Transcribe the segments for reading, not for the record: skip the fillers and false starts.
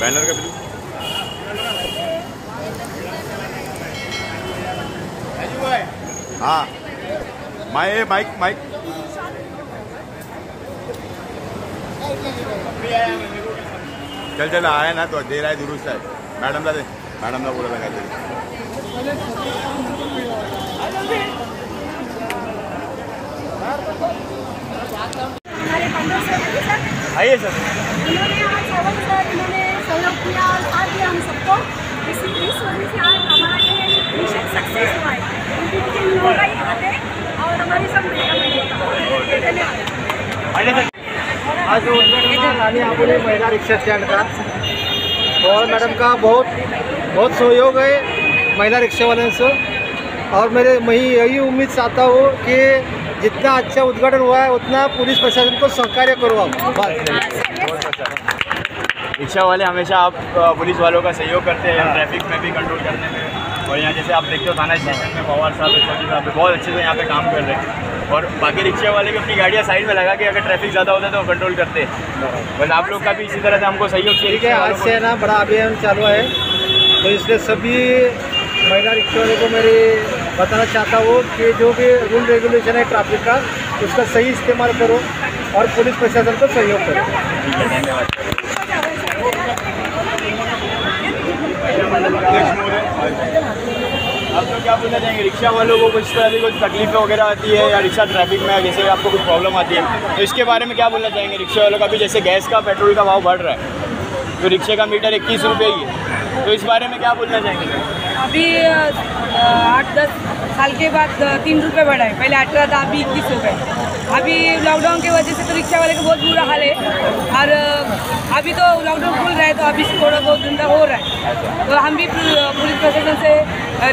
Banner का bill हाँ mic mic चल चल आया ना तो दे रहा है दुरुस्त है मैडम दे मैडम का बोला लगा दे आइए सर हम सबको और हमारी सब आज थाने आंबोली महिला रिक्शा स्टैंड का और मैडम का बहुत बहुत सहयोग है महिला रिक्शा वाले से और मेरे मैं यही उम्मीद चाहता हूँ कि जितना अच्छा उद्घाटन हुआ है उतना पुलिस प्रशासन को सहकार्य करवाओ। रिक्शा वाले हमेशा आप पुलिस वालों का सहयोग करते हैं ट्रैफिक में भी कंट्रोल करने में और यहाँ जैसे आप देखते हो थाना स्टेशन में पवार साहब बहुत अच्छे से यहाँ पे काम कर रहे हैं और बाकी रिक्शा वाले भी अपनी गाड़ियाँ साइड में लगा के अगर ट्रैफिक ज़्यादा होता है तो कंट्रोल करते हैं बस आप लोग का भी इसी तरह से हमको सहयोग चाहिए। आज से ना बड़ा अभियान चालू है तो इसलिए सभी महिला रिक्शा वाले को मेरी बताना चाहता हूँ कि जो भी रूल रेगुलेशन है ट्रैफिक का उसका सही इस्तेमाल करो और पुलिस प्रशासन को सहयोग करो। ठीक है धन्यवाद। आप तो क्या बोलना चाहेंगे रिक्शा वालों को कुछ तरह की कुछ तकलीफें वगैरह आती है या रिक्शा ट्रैफिक में जैसे आपको कुछ प्रॉब्लम आती है तो इसके बारे में क्या बोलना चाहेंगे रिक्शा वालों का भी जैसे गैस का पेट्रोल का भाव बढ़ रहा है तो रिक्शे का मीटर 21 रुपये ही है तो इस बारे में क्या बोलना चाहेंगे? अभी 8-10 साल के बाद 3 रुपये बढ़ा है पहले 18 था अभी 21 हो गए। अभी लॉकडाउन की वजह से तो रिक्शा वाले का बहुत बुरा हाल है और अभी तो लॉकडाउन खुल रहा है तो अभी थोड़ा बहुत धंधा हो रहा है तो हम भी पुलिस प्रशासन से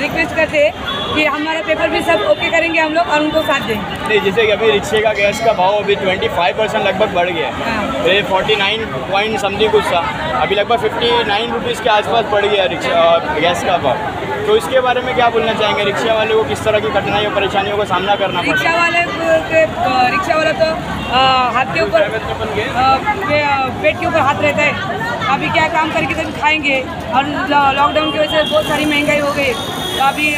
रिक्वेस्ट करते हैं कि हमारा पेपर भी सब ओके करेंगे हम लोग और उनको साथ देंगे। नहीं जैसे कि अभी रिक्शे का गैस का भाव अभी 25% लगभग बढ़ गया है ये 49 पॉइंट समथिंग कुछ था अभी लगभग 59 रुपीज़ के आसपास बढ़ गया रिक्शा गैस का भाव तो इसके बारे में क्या बोलना चाहेंगे रिक्शा वाले को किस तरह की कठिनाइयों परेशानियों का सामना करना पड़ता है? रिक्शा वाला तो हाथ के ऊपर पेट के ऊपर हाथ रहता है अभी क्या काम करके तभी खाएंगे और लॉकडाउन की वजह से बहुत सारी महंगाई हो गई तो अभी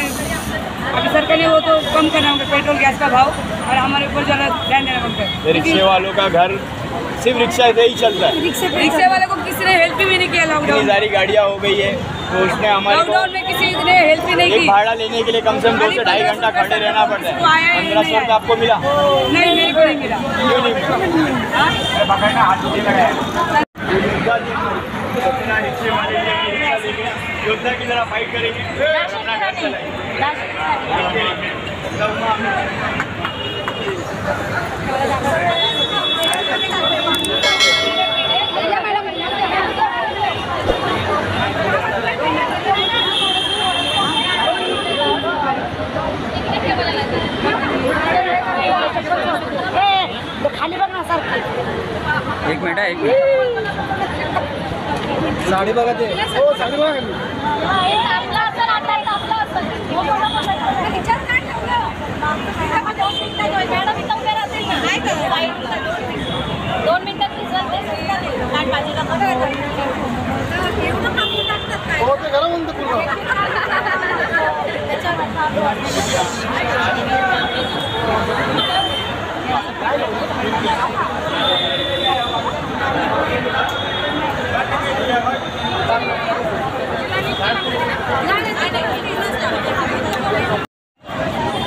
सरकार ने वो तो कम करना होगा पेट्रोल गैस का भाव और हमारे ऊपर ज़्यादा ध्यान देना पड़ता है। रिक्शे वालों का घर सिर्फ रिक्शा से ही चलता है रिक्शा वाले को किसी ने हेल्प भी नहीं किया लॉकडाउन सारी गाड़ियाँ हो गई है तो उसने हमारे लॉकडाउन में किसी ने हेल्प भी नहीं की भाड़ा लेने के लिए कम से कम 2 से 2.5 घंटा खड़े रहना पड़ता है। 1500 आपको मिला? नहीं मेरे को नहीं मिला। क्यों नहीं योजना की तरह फाइट करेंगे एक मिनट साड़ी बघा दे साड़ी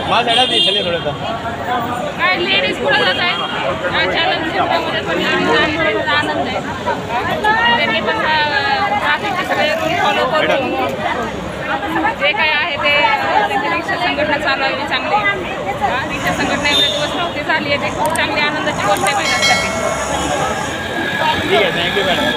माँ साइड नहीं चलिए थोड़ा सा लेडीज पूरा जाता है आनंद है त्यांनी पण ट्रॅफिकचे सगळे रूल फॉलो करून जे काय आहे ते त्यांची रिक्षा संघटना चालू आहे चांगली रिक्षा संघटना एवढे दिवस नव्हती झाली आहे ते खूप चांगली आनंदाची गोष्ट आहे महिलांसाठी। ठीक आहे थँक्यू मॅडम।